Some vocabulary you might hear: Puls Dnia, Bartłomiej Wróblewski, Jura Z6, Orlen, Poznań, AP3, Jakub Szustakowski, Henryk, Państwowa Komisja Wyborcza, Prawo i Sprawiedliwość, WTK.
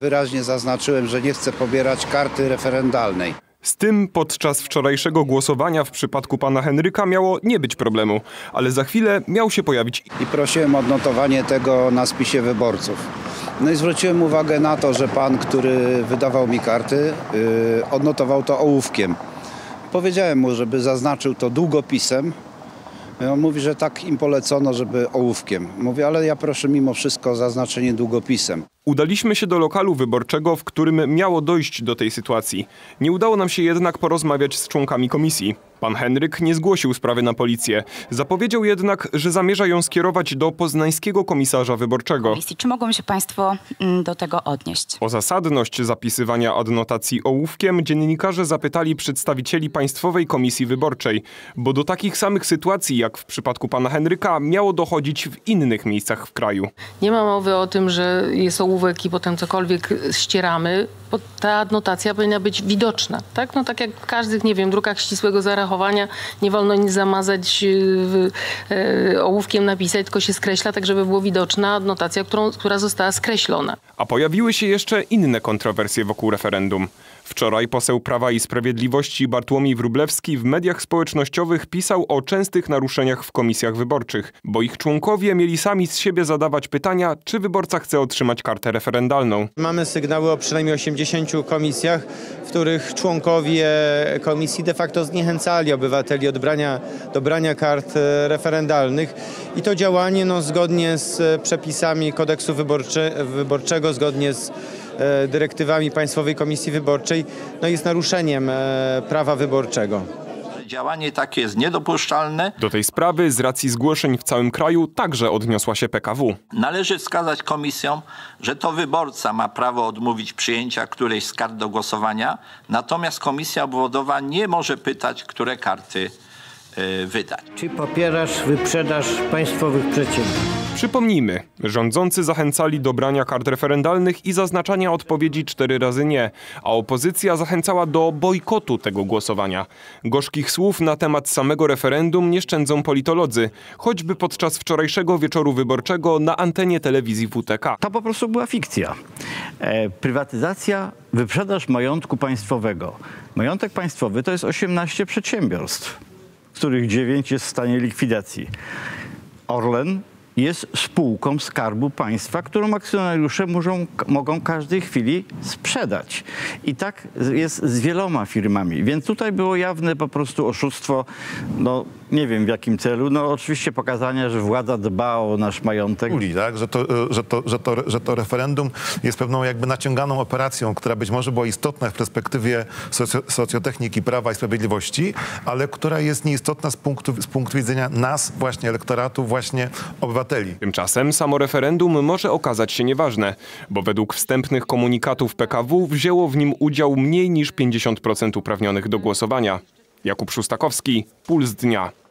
Wyraźnie zaznaczyłem, że nie chcę pobierać karty referendalnej. Z tym podczas wczorajszego głosowania w przypadku pana Henryka miało nie być problemu, ale za chwilę miał się pojawić. I prosiłem o odnotowanie tego na spisie wyborców. No i zwróciłem uwagę na to, że pan, który wydawał mi karty, odnotował to ołówkiem. Powiedziałem mu, żeby zaznaczył to długopisem. On mówi, że tak im polecono, żeby ołówkiem. Mówię, ale ja proszę mimo wszystko o zaznaczenie długopisem. Udaliśmy się do lokalu wyborczego, w którym miało dojść do tej sytuacji. Nie udało nam się jednak porozmawiać z członkami komisji. Pan Henryk nie zgłosił sprawy na policję. Zapowiedział jednak, że zamierza ją skierować do poznańskiego komisarza wyborczego. Czy mogą się państwo do tego odnieść? O zasadność zapisywania adnotacji ołówkiem dziennikarze zapytali przedstawicieli Państwowej Komisji Wyborczej, bo do takich samych sytuacji jak w przypadku pana Henryka miało dochodzić w innych miejscach w kraju. Nie ma mowy o tym, że jest ołówek i potem cokolwiek ścieramy, bo ta adnotacja powinna być widoczna. Tak, no, tak jak w każdych, nie wiem, drukach ścisłego zarachowania nie wolno nic zamazać, ołówkiem napisać, tylko się skreśla, tak żeby było widoczna adnotacja, która została skreślona. A pojawiły się jeszcze inne kontrowersje wokół referendum. Wczoraj poseł Prawa i Sprawiedliwości Bartłomiej Wróblewski w mediach społecznościowych pisał o częstych naruszeniach w komisjach wyborczych, bo ich członkowie mieli sami z siebie zadawać pytania, czy wyborca chce otrzymać kartę referendalną. Mamy sygnały o przynajmniej 80 komisjach, w których członkowie komisji de facto zniechęcali obywateli do brania kart referendalnych. I to działanie zgodnie z przepisami kodeksu wyborczego, zgodnie z dyrektywami Państwowej Komisji Wyborczej jest naruszeniem prawa wyborczego. Działanie takie jest niedopuszczalne. Do tej sprawy z racji zgłoszeń w całym kraju także odniosła się PKW. Należy wskazać komisjom, że to wyborca ma prawo odmówić przyjęcia którejś z kart do głosowania, natomiast komisja obwodowa nie może pytać, które karty wydać. Czy popierasz wyprzedaż państwowych przedsiębiorstw? Przypomnijmy, rządzący zachęcali do brania kart referendalnych i zaznaczania odpowiedzi 4 razy nie, a opozycja zachęcała do bojkotu tego głosowania. Gorzkich słów na temat samego referendum nie szczędzą politolodzy, choćby podczas wczorajszego wieczoru wyborczego na antenie telewizji WTK. To po prostu była fikcja. Prywatyzacja, wyprzedaż majątku państwowego. Majątek państwowy to jest 18 przedsiębiorstw, z których 9 jest w stanie likwidacji. Orlen jest spółką Skarbu Państwa, którą akcjonariusze mogą każdej chwili sprzedać. I tak jest z wieloma firmami. Więc tutaj było jawne po prostu oszustwo, nie wiem w jakim celu, oczywiście pokazania, że władza dba o nasz majątek. Tak? Że to referendum jest pewną jakby naciąganą operacją, która być może była istotna w perspektywie socjotechniki Prawa i Sprawiedliwości, ale która jest nieistotna z punktu widzenia nas, właśnie elektoratu, właśnie obywateli. Tymczasem samo referendum może okazać się nieważne, bo według wstępnych komunikatów PKW wzięło w nim udział mniej niż 50% uprawnionych do głosowania. Jakub Szustakowski, Puls Dnia.